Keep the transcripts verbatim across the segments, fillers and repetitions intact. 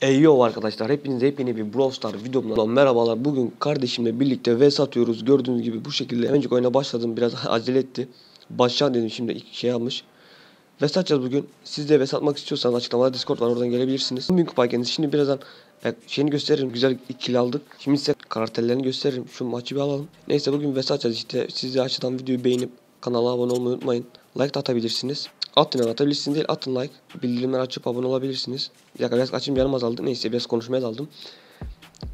Ey yo arkadaşlar, hepinize yepyeni bir Brawl Stars videomdan merhabalar. Bugün kardeşimle birlikte V S atıyoruz. Gördüğünüz gibi bu şekilde önceki oyuna başladım, biraz acele etti. Başla dedim, şimdi şey almış. V S atacağız bugün. Siz de V S atmak istiyorsanız açıklamada Discord var, oradan gelebilirsiniz. Bugün kupaykeniniz şimdi birazdan şeyini gösteririm, güzel ikili aldık. Şimdi size karakterlerini gösteririm, şu maçı bir alalım. Neyse bugün V S atacağız işte. Siz de aşağıdan videoyu beğenip kanala abone olmayı unutmayın. Like de atabilirsiniz. Atın atabilirsiniz değil, atın like. Bildirimleri açıp abone olabilirsiniz. Bir dakika, biraz açayım, yanım azaldı. Neyse biraz konuşmaya daldım.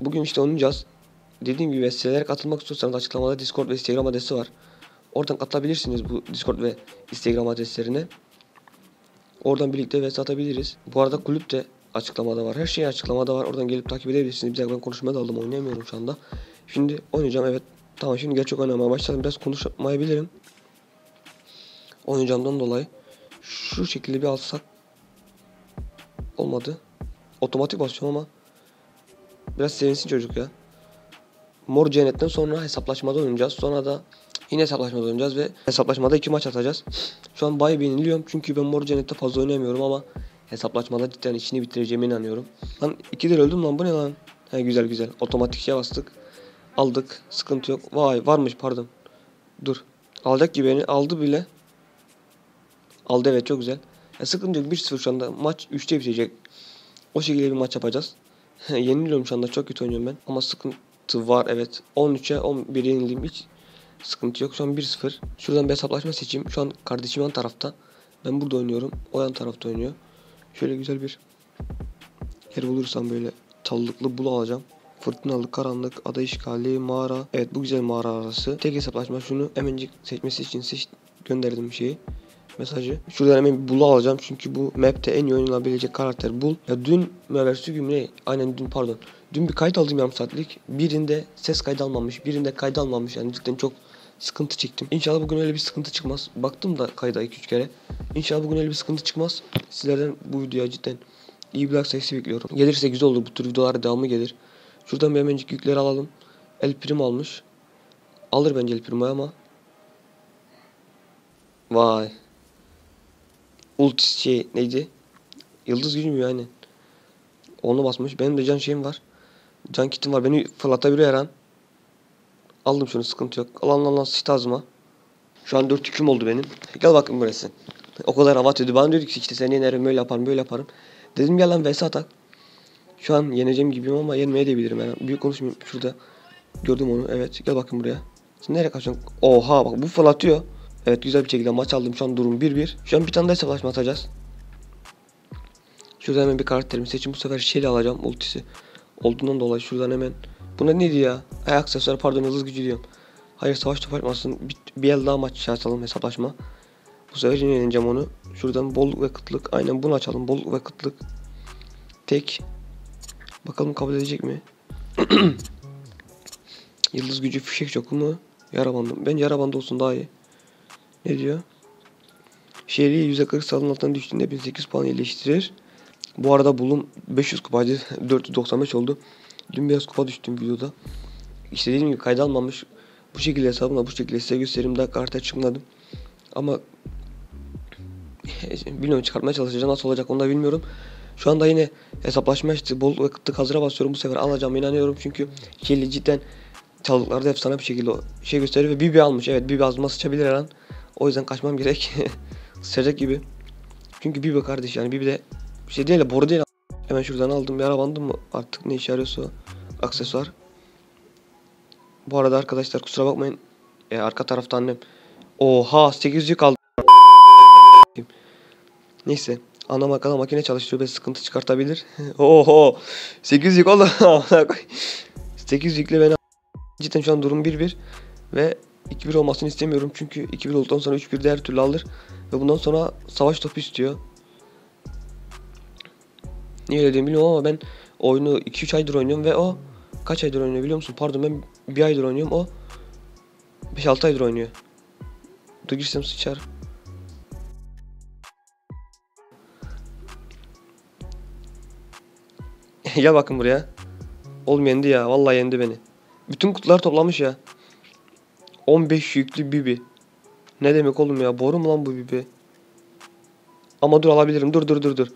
Bugün işte oynayacağız. Dediğim gibi V S'lere katılmak istiyorsanız açıklamada Discord ve Instagram adresi var. Oradan katılabilirsiniz bu Discord ve Instagram adreslerine. Oradan birlikte V S atabiliriz. Bu arada kulüp de açıklamada var. Her şey açıklamada var. Oradan gelip takip edebilirsiniz. Bir dakika, ben konuşmaya daldım, oynayamıyorum şu anda. Şimdi oynayacağım, evet. Tamam, şimdi gerçek oynamaya başladım. Biraz konuşmayabilirim. Oynayacağımdan dolayı. Şu şekilde bir alsak olmadı. Otomatik basıyorum ama biraz sevinsin çocuk ya. Mor Cennet'ten sonra hesaplaşmada oynayacağız. Sonra da yine hesaplaşmada oynayacağız ve hesaplaşmada iki maç atacağız. Şu an bayağı beğeniliyorum çünkü ben Mor Cennet'te fazla oynayamıyorum ama hesaplaşmada cidden işini bitireceğime inanıyorum. Lan ikidir öldüm lan, bu ne lan? He, güzel güzel. Otomatik şeye bastık. Aldık. Sıkıntı yok. Vay, varmış, pardon. Dur. Alacak gibi beni, aldı bile. Aldı, evet, çok güzel. Ya, sıkıntı yok, bir sıfır şu anda. Maç üçte bitecek. O şekilde bir maç yapacağız. Yeniliyorum şu anda, çok kötü oynuyorum ben. Ama sıkıntı var, evet. on üçe on bir yenildim, hiç sıkıntı yok. Şu an bir sıfır. Şuradan bir hesaplaşma seçeyim. Şu an kardeşim yan tarafta. Ben burada oynuyorum. O yan tarafta oynuyor. Şöyle güzel bir yer bulursam böyle çalılıklı bul alacağım. Fırtınalı, karanlık, ada işgali, mağara. Evet, bu güzel mağara arası. Tek hesaplaşma, şunu hemencik seçmesi için seç gönderdim bir şeyi. Mesajı. Şuradan hemen Bull'u alacağım çünkü bu map'te en iyi oynanabilecek karakter Bull. Ya dün müversi gün ne? Aynen dün, pardon. Dün bir kayıt aldım yarım saatlik. Birinde ses kaydı almamış, birinde kaydı almamış. Yani cidden çok sıkıntı çektim. İnşallah bugün öyle bir sıkıntı çıkmaz. Baktım da kayda iki üç kere. İnşallah bugün öyle bir sıkıntı çıkmaz. Sizlerden bu videoya cidden iyi bir like sayısı bekliyorum. Gelirse güzel olur, bu tür videolar devamı gelir. Şuradan bir hemencik yükleri alalım. El Prim almış. Alır bence El Prim'i ama. Vay. Ulti şey neydi? Yıldız gücü mü yani? Onu basmış. Benim de can şeyim var. Can kitim var. Beni fırlatabiliyor her an. Aldım şunu, sıkıntı yok. Alan lan lan sitazma. Şu an dört yüküm oldu benim. Gel bakın burası. O kadar hava atıyordu. Bana diyordu ki işte seni yenerim, böyle yaparım, böyle yaparım. Dedim gel lan V S atak. Şu an yeneceğim gibiyim ama yenmeye de bilirim yani. Büyük konuşmayayım. Şurada gördüm onu. Evet, gel bakın buraya. Şimdi nereye kaçıyorsun? Oha bak, bu fırlatıyor. Evet, güzel bir şekilde maç aldım. Şu an durum bir bir. Şu an bir tane daha hesaplaşma atacağız. Şuradan hemen bir karakterimi seçin. Bu sefer şeyle alacağım, ultisi olduğundan dolayı. Şuradan hemen. Buna neydi ya? Ay, aksesuar, pardon, hızlı gücü diyorum. Hayır, savaş topu yapmasın. Bir, bir el daha maç açalım, hesaplaşma. Bu sefer yine yeneceğim onu. Şuradan bolluk ve kıtlık. Aynen bunu açalım, bolluk ve kıtlık. Tek. Bakalım kabul edecek mi? Yıldız gücü, fişek çoku mu? Yarabandım. Ben yarabanda olsun daha iyi. Ne diyor? Şehri yüzde kırk salın altına düştüğünde bin sekiz yüz puan iyileştirir. Bu arada bulum beş yüz kupacı dört yüz doksan beş oldu. Dün biraz kupa düştüm videoda. İşte dediğim gibi kayda almamış. Bu şekilde hesabımla bu şekilde size göstereyim. Daha karta çıkmadım. Ama bilmiyorum, çıkartmaya çalışacağım. Nasıl olacak onu da bilmiyorum. Şu anda yine hesaplaşma işte. Bol ve kıtlık hazıra basıyorum. Bu sefer alacağım, inanıyorum. Çünkü Şehri cidden çalıklarda efsane bir şekilde şey gösteriyor. Ve Bibi almış. Evet, Bibi azma sıçabilir her an. O yüzden kaçmam gerek. Sıcak gibi. Çünkü Bibi kardeş yani, Bibi de bir şey değil de boru değil. Hemen şuradan aldım. Bir arabandım mı artık, ne işe yarıyorsa aksesuar. Bu arada arkadaşlar kusura bakmayın. E, arka tarafta annem. Oha, sekiz yük aldım. Neyse. Anam arkada makine çalışıyor ve sıkıntı çıkartabilir. Oho. sekiz yük oldu. sekiz yükle beni. Cidden şu an durum bir bir. Ve iki bir olmasını istemiyorum çünkü iki bir olduktan sonra üç bir de her türlü alır ve bundan sonra savaş topu istiyor. Niye öyle dediğimi bilmiyorum ama ben oyunu iki üç aydır oynuyorum ve o kaç aydır oynuyor biliyor musun? Pardon, ben bir aydır oynuyorum, o beş altı aydır oynuyor. Dur girsem sıçar. Ya bakın buraya. Oğlum yendi ya, vallahi yendi beni. Bütün kutular toplamış ya. on beş yüklü Bibi. Ne demek oğlum ya? Boru mu lan bu Bibi? Ama dur, alabilirim. Dur dur dur dur.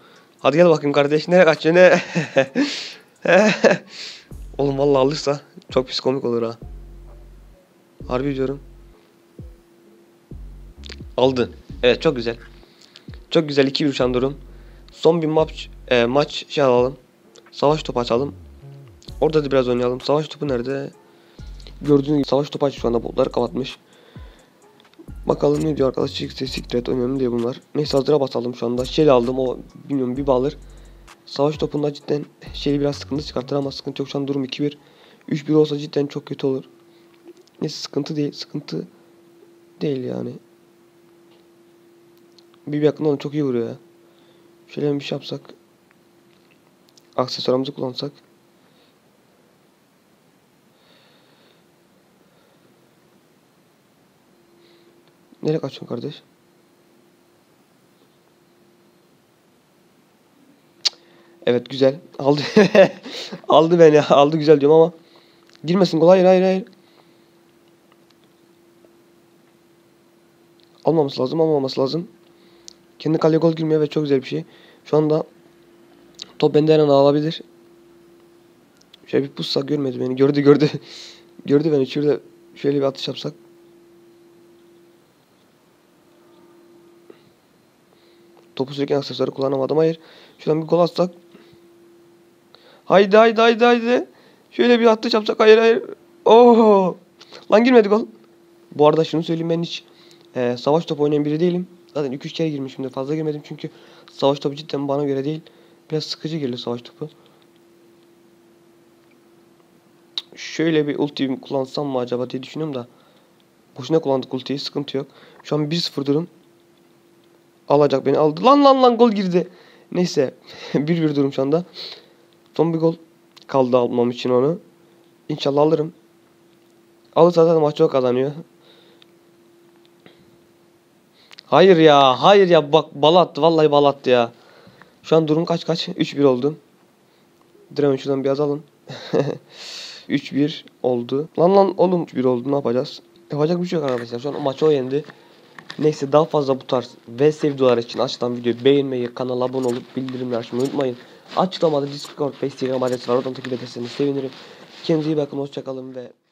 Hadi gel bakayım kardeş, nereye kaçıyorsun ne? Oğlum vallahi alırsa çok pis komik olur ha. Harbi diyorum. Aldın. Evet çok güzel. Çok güzel, iki bir uçan durum. Son bir maç, e, maç şey alalım. Savaş topu açalım. Orada da biraz oynayalım. Savaş topu nerede? Gördüğünüz gibi savaş topu açtı şu anda, botları kapatmış. Bakalım ne diyor arkadaş. Çıksa sikret önemli değil bunlar. Neyse hazıra basalım şu anda. Şeyle aldım, o bilmiyorum bir bağlar. Savaş topunda cidden şeyi biraz sıkıntı çıkartır ama sıkıntı yok şu an, durum iki bir. üç bir olsa cidden çok kötü olur. Neyse sıkıntı değil. Sıkıntı değil yani. Bir yakından çok iyi vuruyor ya. Şöyle bir şey yapsak. Aksesuarımızı kullansak. Nereye kaçıyorsun kardeş? Cık. Evet güzel. Aldı. Aldı beni. Aldı güzel diyorum ama. Girmesin kolay. Hayır hayır hayır. Almaması lazım. Almaması lazım. Kendi kaleye gol girmiyor ve çok güzel bir şey. Şu anda top benden alabilir. Şöyle bir pussa, görmedi beni. Gördü gördü. Gördü beni. Şurada şöyle bir atış yapsak. Topu sürüken aksesuarı kullanamadım. Hayır. Şuradan bir gol atsak. Haydi haydi haydi haydi. Şöyle bir atış yapsak. Hayır hayır. Oho. Lan girmedi gol. Bu arada şunu söyleyeyim, ben hiç e, savaş topu oynayan biri değilim. Zaten iki üç kere girmişim de fazla girmedim çünkü savaş topu cidden bana göre değil. Biraz sıkıcı geliyor savaş topu. Şöyle bir ulti kullansam mı acaba diye düşünüyorum da. Boşuna kullandık ultiyi, sıkıntı yok. Şu an bir sıfır durum. Alacak beni, aldı. Lan lan lan gol girdi. Neyse bir bir durum şu anda. Son bir gol kaldı almam için onu. İnşallah alırım. Alırsa zaten maç çok kazanıyor. Hayır ya, hayır ya, bak bala attı, vallahi bala attı ya. Şu an durum kaç kaç? üç bir oldu. Diremen şuradan bir yazalım. üç bir oldu. Lan lan oğlum üç bir oldu, ne yapacağız? Yapacak bir şey yok arkadaşlar, şu an o maçı o yendi. Neyse daha fazla bu tarz V S videolar için açılan videoyu beğenmeyi, kanala abone olup bildirimleri açmayı unutmayın. Açıklamada Discord ve Instagram adresi var, oradan takip ederseniz sevinirim. Kendinize iyi bakın, hoşçakalın ve...